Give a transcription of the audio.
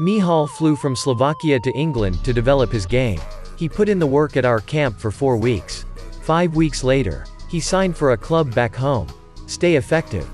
Mihal flew from Slovakia to England to develop his game. He put in the work at our camp for 4 weeks. 5 weeks later, he signed for a club back home. Stay effective.